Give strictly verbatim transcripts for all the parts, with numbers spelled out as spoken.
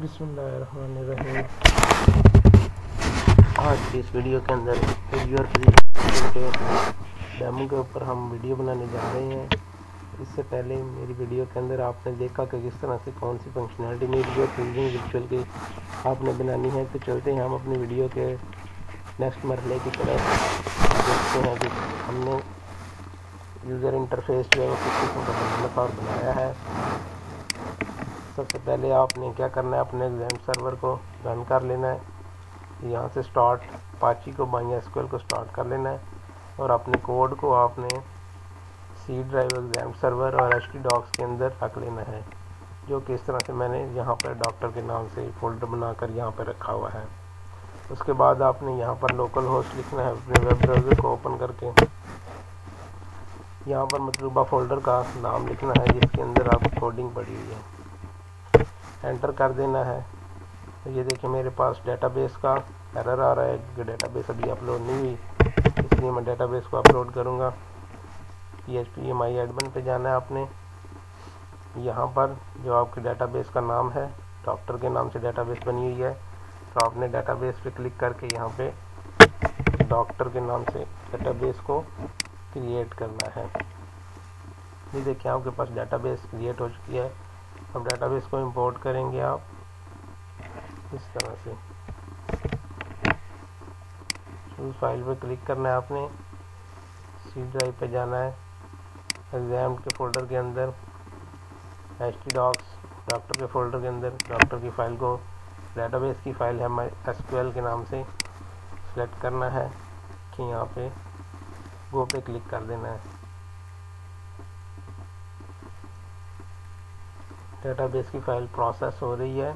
बिस्मिल्लाहिर्रहमानिर्रहीम। आज की इस वीडियो के अंदर वीडियो के डेमो के ऊपर हम वीडियो बनाने जा रहे हैं। इससे पहले मेरी वीडियो के अंदर आपने देखा कि किस तरह से कौन सी फंक्शनलिटी वीडियो प्रीविंग विचुअल की आपने बनानी है। तो चलते हैं हम अपनी वीडियो के नेक्स्ट मरहले की तरफ। देखते हैं कि हमने यूज़र इंटरफेस जो है किस किस्म का बना और बनाया है। सबसे पहले आपने क्या करना है, अपने XAMPP सर्वर को रन कर लेना है। यहाँ से स्टार्ट पाची को MySQL को स्टार्ट कर लेना है और अपने कोड को आपने सी ड्राइव XAMPP सर्वर और एच टी डॉक्स के अंदर रख लेना है, जो कि इस तरह से मैंने यहाँ पर डॉक्टर के नाम से फोल्डर बनाकर यहाँ पर रखा हुआ है। उसके बाद आपने यहाँ पर लोकल होस्ट लिखना है। अपने वेब ब्राउज़र को ओपन करके यहाँ पर मतलूबा फोल्डर का नाम लिखना है जिसके अंदर आपकी कोडिंग पड़ी हुई है, एंटर कर देना है। तो ये देखिए मेरे पास डेटाबेस का एरर आ रहा है कि डेटाबेस अभी अपलोड नहीं हुई, इसलिए मैं डेटाबेस को अपलोड करूँगा। P H P my admin पर जाना है आपने। यहाँ पर जो आपके डेटाबेस का नाम है, डॉक्टर के नाम से डेटाबेस बनी हुई है, तो आपने डेटाबेस पे क्लिक करके यहाँ पे डॉक्टर के नाम से डेटाबेस को क्रिएट करना है। ये देखिए आपके पास डेटाबेस क्रिएट हो चुकी है। अब डेटाबेस को इंपोर्ट करेंगे आप इस तरह से। चूज फाइल पर क्लिक करना है आपने, सी ड्राइव पे जाना है, XAMPP के फोल्डर के अंदर एच टी डॉक्स डॉक्टर के फोल्डर के अंदर डॉक्टर की फ़ाइल को, डेटाबेस की फ़ाइल है MySQL के नाम से, सेलेक्ट करना है कि यहाँ पे गो पे क्लिक कर देना है। डेटाबेस की फाइल प्रोसेस हो रही है,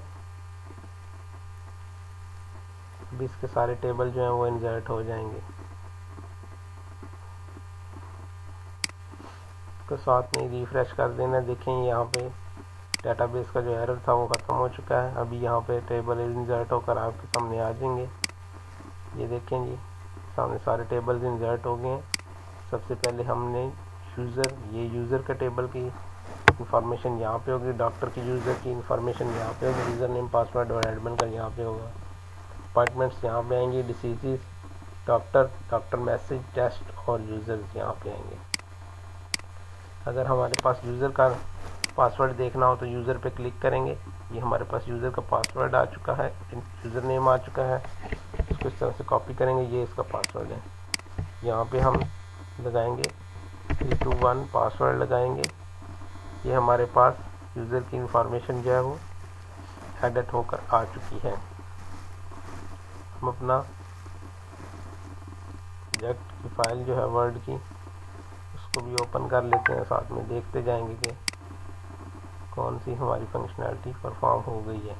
अब इसके सारे टेबल जो हैं वो इंसर्ट हो जाएंगे। इसको साथ में रिफ्रेश कर देना। देखें यहाँ पे डेटाबेस का जो एरर था वो ख़त्म हो चुका है। अभी यहाँ पे टेबल इंसर्ट होकर आपके सामने आ जाएंगे। ये देखें जी, सामने सारे टेबल्स इंसर्ट हो गए हैं। सबसे पहले हमने यूज़र, ये यूज़र के टेबल की इंफॉर्मेशन यहाँ पे होगी, डॉक्टर की यूज़र की इंफॉर्मेशन यहाँ पे होगी, यूज़र नेम पासवर्ड और एडमिन का यहाँ पे होगा, अपॉइंटमेंट्स यहाँ पे आएंगी, disease doctor doctor message test और यूज़र्स यहाँ पे आएंगे। अगर हमारे पास यूज़र का पासवर्ड देखना हो तो यूज़र पे क्लिक करेंगे। ये हमारे पास यूज़र का पासवर्ड आ चुका है, यूज़र नेम आ चुका है, इसको इस तरह से कॉपी करेंगे। ये इसका पासवर्ड है, यहाँ पर हम लगाएँगे थ्री टू वन पासवर्ड लगाएँगे। ये हमारे पास यूज़र की इंफॉर्मेशन जो है वो एडिट होकर आ चुकी है। हम अपना प्रोजेक्ट की फाइल जो है वर्ड की, उसको भी ओपन कर लेते हैं, साथ में देखते जाएंगे कि कौन सी हमारी फंक्शनैलिटी परफॉर्म हो गई है।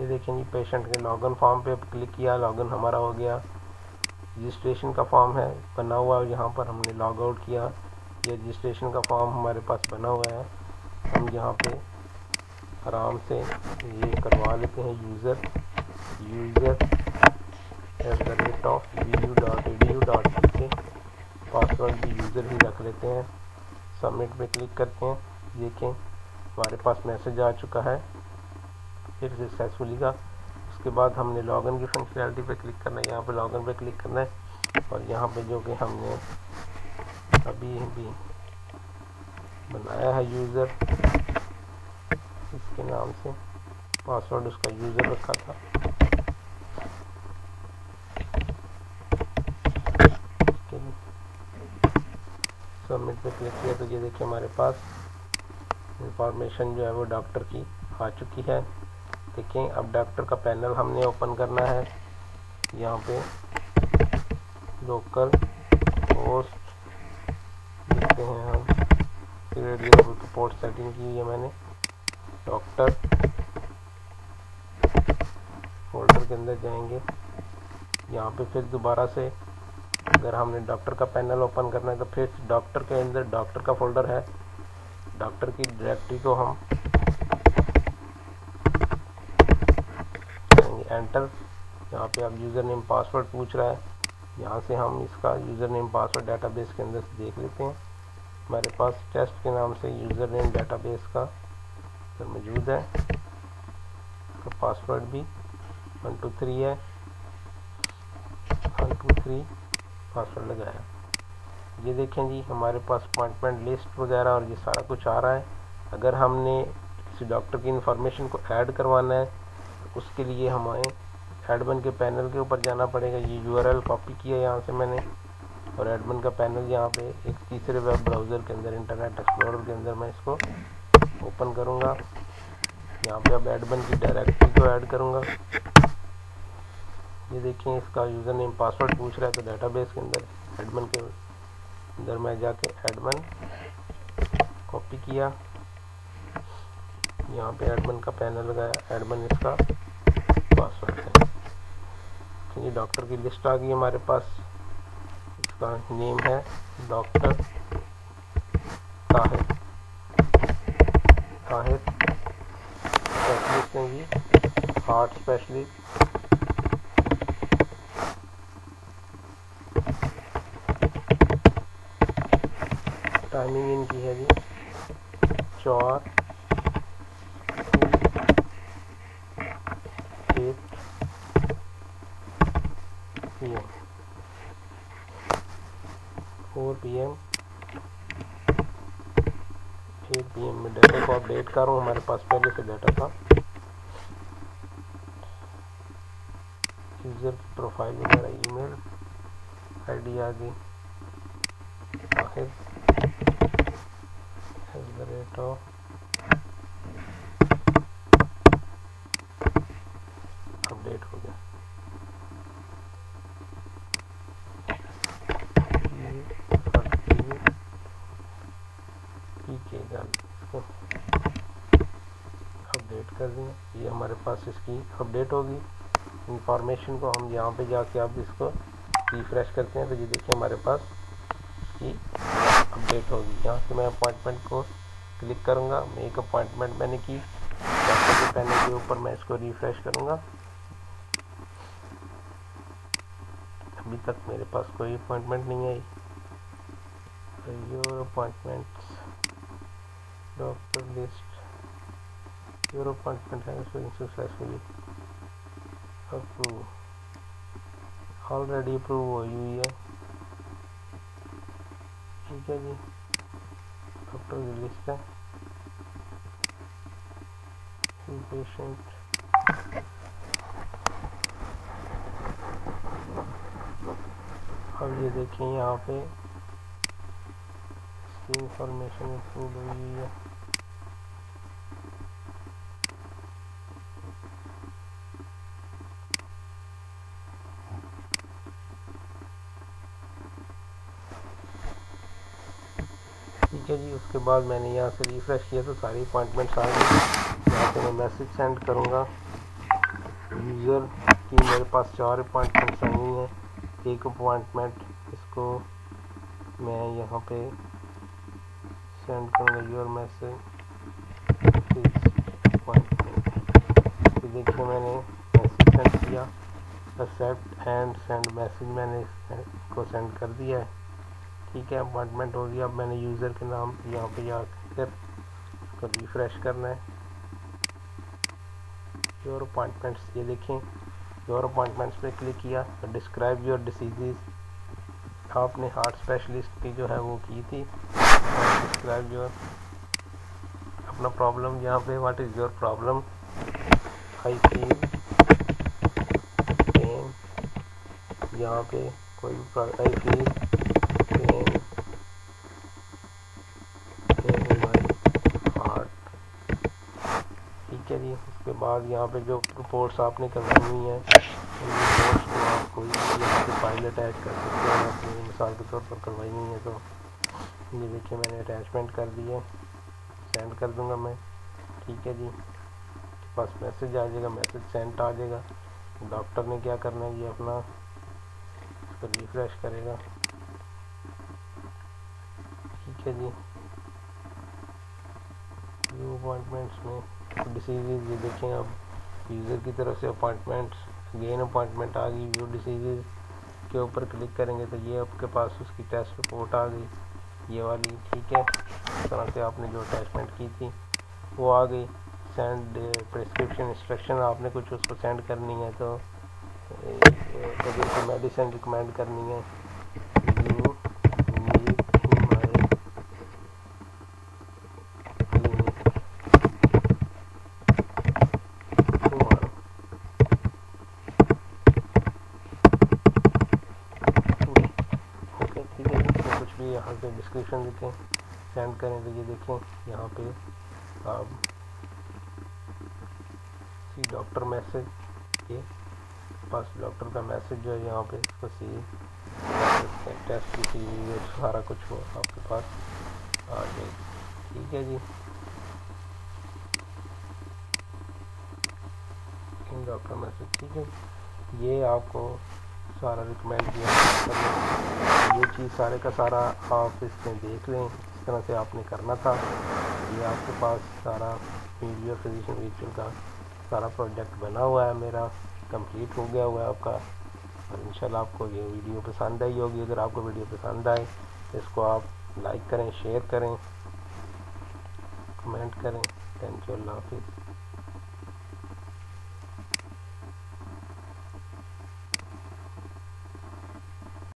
ये देखें जी, पेशेंट के लॉगिन फॉर्म पे क्लिक किया, लॉगिन हमारा हो गया। रजिस्ट्रेशन का फॉर्म है बना हुआ, यहाँ पर हमने लॉग आउट किया, ये रजिस्ट्रेशन का फॉर्म हमारे पास बना हुआ है। हम यहाँ पे आराम से ये करवा लेते हैं, user user at the rate of U dot E D U dot से पासवर्ड भी यूज़र ही रख लेते हैं। सबमिट पे क्लिक करते हैं, देखें हमारे पास मैसेज आ चुका है फिर सक्सेसफुली का। उसके बाद हमने लॉगिन की फंक्शनैलिटी पे क्लिक करना है, यहाँ पे लॉगिन पे क्लिक करना है और यहाँ पे जो कि हमने अभी भी बनाया है यूज़र, इसके नाम से पासवर्ड उसका यूज़र रखा था। सबमिट पे क्लिक किया तो ये देखिए हमारे पास इंफॉर्मेशन जो है वो डॉक्टर की आ चुकी है। देखें अब डॉक्टर का पैनल हमने ओपन करना है, यहाँ पे लोकल होस्ट देखते हैं हम, रेडियो पोर्ट सेटिंग की है मैंने, डॉक्टर फोल्डर के अंदर जाएंगे। यहाँ पे फिर दोबारा से अगर हमने डॉक्टर का पैनल ओपन करना है तो फिर डॉक्टर के अंदर डॉक्टर का फोल्डर है, डॉक्टर की डायरेक्टरी को हम एंटर, यहाँ पे आप यूज़र नेम पासवर्ड पूछ रहा है, यहाँ से हम इसका यूज़र नेम पासवर्ड डेटाबेस के अंदर से देख लेते हैं। हमारे पास टेस्ट के नाम से यूज़र नेम डेटाबेस का तो मौजूद है, तो पासवर्ड भी वन टू थ्री है, वन टू थ्री पासवर्ड लगाया। ये देखें जी हमारे पास अपॉइंटमेंट लिस्ट वगैरह और ये सारा कुछ आ रहा है। अगर हमने किसी डॉक्टर की इंफॉर्मेशन को ऐड करवाना है तो उसके लिए हमें एडमिन के पैनल के ऊपर जाना पड़ेगा। ये यूआरएल कॉपी किया यहाँ से मैंने और एडमिन का पैनल यहाँ पे एक तीसरे वेब ब्राउज़र के अंदर इंटरनेट एक्सप्लोरर के अंदर मैं इसको ओपन करूँगा। यहाँ पे अब एडमिन की डायरेक्टरी को ऐड करूँगा। ये देखिए इसका यूज़र नेम पासवर्ड पूछ रहा है, तो डेटाबेस के अंदर एडमिन के अंदर मैं जाके एडमिन कॉपी किया, यहाँ पे एडमिन का पैनल लगाया, एडमिन इसका पासवर्ड है। ये डॉक्टर की लिस्ट आ गई हमारे पास, इसका नेम है डॉक्टर ताहिर ताहिर स्पेशलिस्ट हैं जी, हार्ट स्पेशलिस्ट। टाइमिंग इनकी है जी चार four P M at P M में डाटा को अपडेट कर रहा हूँ, हमारे पास पहले से डाटा था। यूजर प्रोफाइल वगैरह ईमेल आईडी आ गई आखिर अपडेट हो गया। अपडेट कर दें, ये हमारे पास इसकी अपडेट होगी। इंफॉर्मेशन को हम यहाँ पे जाके आप इसको रिफ्रेश करते हैं तो ये देखिए हमारे पास इसकी अपडेट होगी। यहाँ से मैं अपॉइंटमेंट को क्लिक करूँगा, मैं एक अपॉइंटमेंट मैंने की डॉक्टर के पैनल के ऊपर मैं इसको रिफ्रेश करूँगा। अभी तक मेरे पास कोई अपॉइंटमेंट नहीं आई। Your appointments doctor list, your appointment है सक्सेसफुली अप्रूव, ऑलरेडी अप्रूव हो हुई है। ठीक है जी, डॉक्टर की लिस्ट है, पेशेंट अब ये देखिए यहाँ पे इंफॉर्मेशन इंक्लूड हुई है। ठीक है जी, उसके बाद मैंने यहाँ से रिफ्रेश किया तो सारी अपॉइंटमेंट्स आ गई। यहाँ से मैं मैसेज सेंड करूँगा। यूज़र की मेरे पास चार अपॉइंटमेंट्स आई हैं। एक अपॉइंटमेंट इसको मैं यहाँ पे सेंड करूँगा, योर मैसेज अपॉइंटमेंट। तो देखिए मैंने मैसेज सेंड किया, एक्सेप्ट एंड सेंड मैसेज मैंने इसको सेंड कर दिया है। ठीक है, अपॉइंटमेंट हो गया। अब मैंने यूज़र के नाम यहाँ पे जाकर इसको रिफ्रेश करना है, योर अपॉइंटमेंट्स। ये देखें योर अपॉइंटमेंट्स पे क्लिक किया तो डिस्क्राइब योर डिसीज़ आपने हार्ट स्पेशलिस्ट की जो है वो की थी, डिस्क्राइब योर अपना प्रॉब्लम। यहाँ पे what is your problem, I feel pain, यहाँ पे कोई I feel pain in my heart. ठीक है जी, उसके बाद यहाँ पे जो रिपोर्ट्स आपने करवाई हुई हैं उन रिपोर्ट्स को आप कोई यहाँ पे फाइल अटैच कर सकते हैं। आपने मिसाल के तौर पर करवाई हुई है तो ये देखिए मैंने अटैचमेंट कर दी है, सेंड कर दूंगा मैं। ठीक है जी, बस मैसेज आ जाएगा, मैसेज सेंड आ जाएगा। डॉक्टर ने क्या करना है, ये अपना इसको रिफ्रेश करेगा। ठीक है जी, न्यू अपॉइंटमेंट्स में डिसीजेज, ये देखें अब यूज़र की तरफ से अपॉइंटमेंट्स, अगेन अपॉइंटमेंट आ गई। व्यू डिसीजेज के ऊपर क्लिक करेंगे तो ये आपके पास उसकी टेस्ट रिपोर्ट आ गई। ये वाली, ठीक है। इस तरह से आपने जो अटैचमेंट की थी वो आ गई। सेंड प्रिस्क्रिप्शन इंस्ट्रक्शन आपने कुछ उसको सेंड करनी है, तो मेडिसिन रिकमेंड करनी है, यहाँ पे डिस्क्रिप्शन लिखें, सेंड करें। तो ये देखें यहाँ पे आप सी डॉक्टर मैसेज के पास डॉक्टर का मैसेज जो है यहाँ पे इसको सी टेस्ट की सी सारा कुछ हो आपके पास आ जाए, ठीक है जी। डॉक्टर मैसेज, ठीक है, ये आपको सारा रिकमेंड किया। ये चीज़ सारे का सारा आप इसमें देख लें, इस तरह से आपने करना था। ये आपके पास सारा पीवीआर फिजिशियन रिचुअल का सारा प्रोजेक्ट बना हुआ है, मेरा कंप्लीट हो गया हुआ है आपका। और इंशाल्लाह आपको ये वीडियो पसंद आई होगी। अगर आपको वीडियो पसंद आए इसको आप लाइक करें, शेयर करें, कमेंट करें। थैंक यू, अल्लाह हाफिज़।